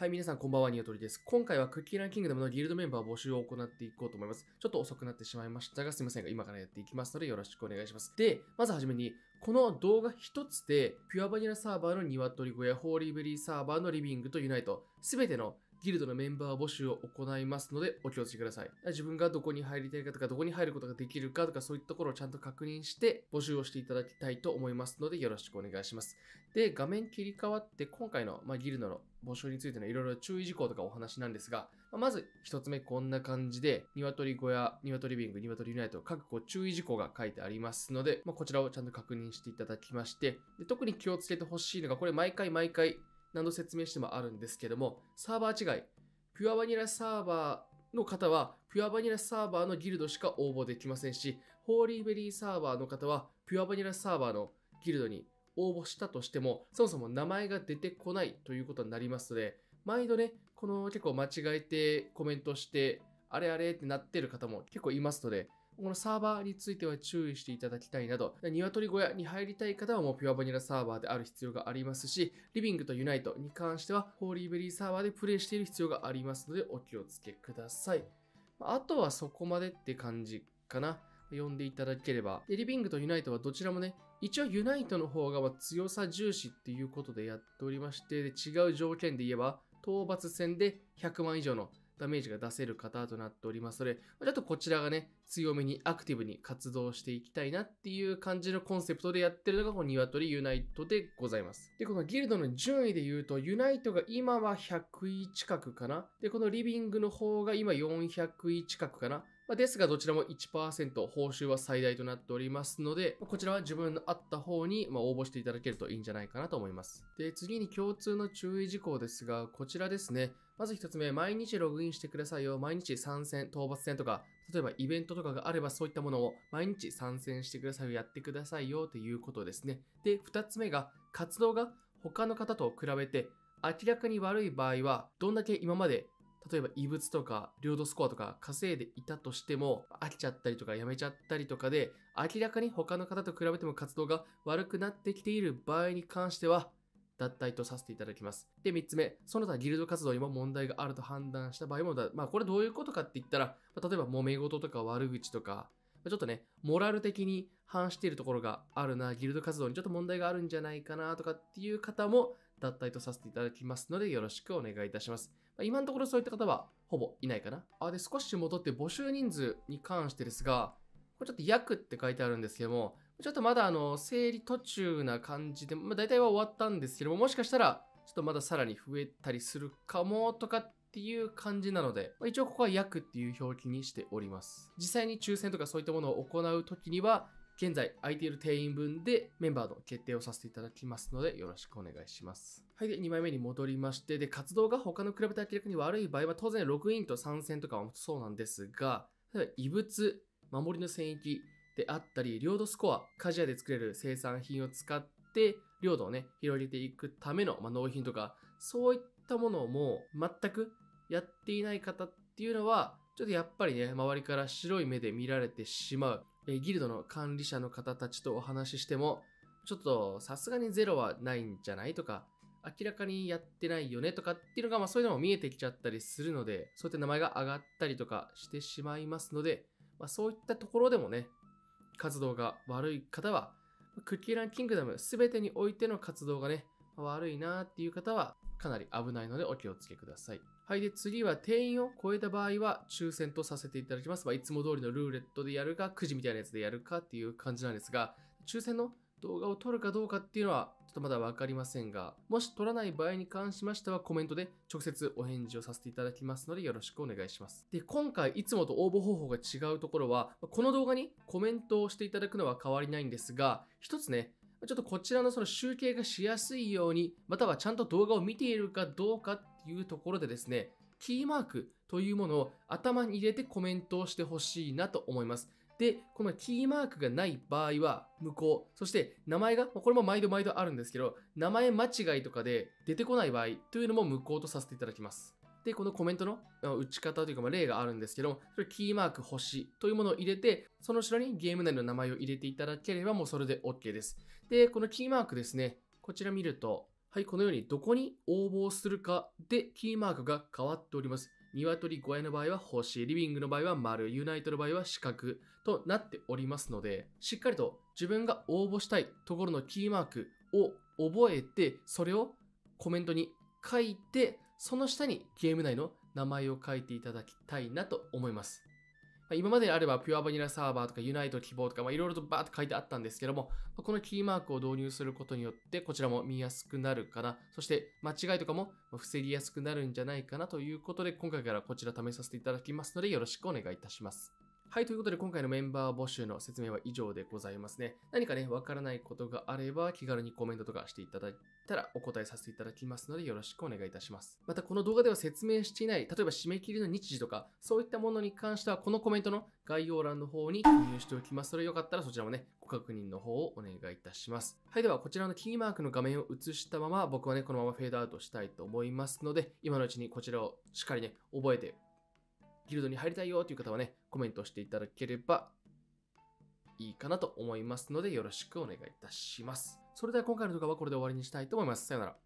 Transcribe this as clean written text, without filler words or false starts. はい、皆さんこんばんは、ニワトリです。今回はクッキーランキングダムのギルドメンバー募集を行っていこうと思います。ちょっと遅くなってしまいましたが、すいませんが、今からやっていきますのでよろしくお願いします。で、まずはじめに、この動画一つで、ピュアバニラサーバーのニワトリ小屋、ホーリーベリーサーバーのリビングとユナイト、すべてのギルドのメンバー募集を行いますのでお気をつけください。自分がどこに入りたいかとか、どこに入ることができるかとか、そういったところをちゃんと確認して募集をしていただきたいと思いますのでよろしくお願いします。で、画面切り替わって今回の、ギルドの募集についてのいろいろ注意事項とかお話なんですが、まず一つ目こんな感じで、鶏小屋、鶏リビング、鶏ユナイト、各個注意事項が書いてありますので、こちらをちゃんと確認していただきまして、で特に気をつけてほしいのが、これ毎回、何度説明してもあるんですけども、サーバー違い。ピュアバニラサーバーの方は、ピュアバニラサーバーのギルドしか応募できませんし、ホーリーベリーサーバーの方は、ピュアバニラサーバーのギルドに応募したとしても、そもそも名前が出てこないということになりますので、毎度ね、この結構間違えてコメントして、あれあれってなってる方も結構いますので、このサーバーについては注意していただきたいなど、鶏小屋に入りたい方はもうピュアバニラサーバーである必要がありますし、リビングとユナイトに関してはホーリーベリーサーバーでプレイしている必要がありますのでお気をつけください。あとはそこまでって感じかな。読んでいただければ。で、リビングとユナイトはどちらもね、一応ユナイトの方が強さ重視っていうことでやっておりまして、で違う条件で言えば、討伐戦で100万以上のダメージが出せる方となっておりますので、ちょっとこちらがね、強めにアクティブに活動していきたいなっていう感じのコンセプトでやってるのが、このニワトリユナイトでございます。で、このギルドの順位で言うと、ユナイトが今は100位近くかな。で、このリビングの方が今400位近くかな。ですが、どちらも 1% 報酬は最大となっておりますので、こちらは自分のあった方に応募していただけるといいんじゃないかなと思います。で、次に共通の注意事項ですが、こちらですね。まず一つ目、毎日ログインしてくださいよ。毎日参戦、討伐戦とか、例えばイベントとかがあればそういったものを毎日参戦してくださいよ。やってくださいよということですね。で、二つ目が、活動が他の方と比べて明らかに悪い場合は、どんだけ今まで例えば異物とか領土スコアとか稼いでいたとしても飽きちゃったりとかやめちゃったりとかで明らかに他の方と比べても活動が悪くなってきている場合に関しては脱退とさせていただきます。で、3つ目、その他ギルド活動にも問題があると判断した場合もこれどういうことかって言ったら、例えば揉め事とか悪口とか、ちょっとね、モラル的に反しているところがあるな、ギルド活動にちょっと問題があるんじゃないかなとかっていう方も脱退とさせていただきますのでよろしくお願いいたします。今のところそういった方はほぼいないかな。で、少し戻って募集人数に関してですが、これちょっと約って書いてあるんですけども、ちょっとまだ整理途中な感じで、大体は終わったんですけども、もしかしたらちょっとまださらに増えたりするかもとかっていう感じなので、一応ここは約っていう表記にしております。実際に抽選とかそういったものを行うときには、現在空いている定員分でメンバーの決定をさせていただきますのでよろしくお願いします。はい。で、2枚目に戻りまして、で、活動が他の比べて明らかに悪い場合は当然ログインと参戦とかはそうなんですが、例えば異物、守りの戦役であったり、領土スコア、鍛冶屋で作れる生産品を使って領土をね、広げていくための、納品とか、そういったものをもう全くやっていない方っていうのは、ちょっとやっぱりね、周りから白い目で見られてしまう。ギルドの管理者の方たちとお話ししても、ちょっとさすがにゼロはないんじゃないとか、明らかにやってないよねとかっていうのが、そういうのも見えてきちゃったりするので、そういった名前が上がったりとかしてしまいますので、そういったところでもね、活動が悪い方は、クッキーランキングダム全てにおいての活動がね、悪いなーっていう方は、かなり危ないのでお気をつけください。はい。で、次は定員を超えた場合は抽選とさせていただきます。いつも通りのルーレットでやるか、くじみたいなやつでやるかっていう感じなんですが、抽選の動画を撮るかどうかっていうのはちょっとまだわかりませんが、もし撮らない場合に関しましてはコメントで直接お返事をさせていただきますのでよろしくお願いします。で、今回いつもと応募方法が違うところは、この動画にコメントをしていただくのは変わりないんですが、一つね、ちょっとこちらのその集計がしやすいように、またはちゃんと動画を見ているかどうかっていうところでですね、キーマークというものを頭に入れてコメントをしてほしいなと思います。で、このキーマークがない場合は無効。そして名前が、これも毎度あるんですけど、名前間違いとかで出てこない場合というのも無効とさせていただきます。で、このコメントの打ち方というか例があるんですけど、それキーマーク星というものを入れて、その後ろにゲーム内の名前を入れていただければもうそれで OK です。で、このキーマークですね、こちら見ると、はい、このようにどこに応募するかでキーマークが変わっております。鶏小屋の場合は星、リビングの場合は丸、ユナイトの場合は四角となっておりますので、しっかりと自分が応募したいところのキーマークを覚えて、それをコメントに書いて、その下にゲーム内の名前を書いていただきたいなと思います。今までであればピュアバニラサーバーとかユナイト希望とかいろいろとバーッと書いてあったんですけども、このキーマークを導入することによってこちらも見やすくなるかな。そして間違いとかも防ぎやすくなるんじゃないかなということで、今回からこちら試させていただきますのでよろしくお願いいたします。はい、ということで今回のメンバー募集の説明は以上でございますね。何かね、わからないことがあれば気軽にコメントとかしていただいたらお答えさせていただきますのでよろしくお願いいたします。またこの動画では説明していない、例えば締め切りの日時とか、そういったものに関してはこのコメントの概要欄の方に記入しておきますので、よかったらそちらもね、ご確認の方をお願いいたします。はい、ではこちらのキーマークの画面を映したまま、僕はね、このままフェードアウトしたいと思いますので、今のうちにこちらをしっかりね、覚えて、ギルドに入りたいよという方はね、コメントしていただければいいかなと思いますので、よろしくお願いいたします。それでは今回の動画はこれで終わりにしたいと思います。さよなら。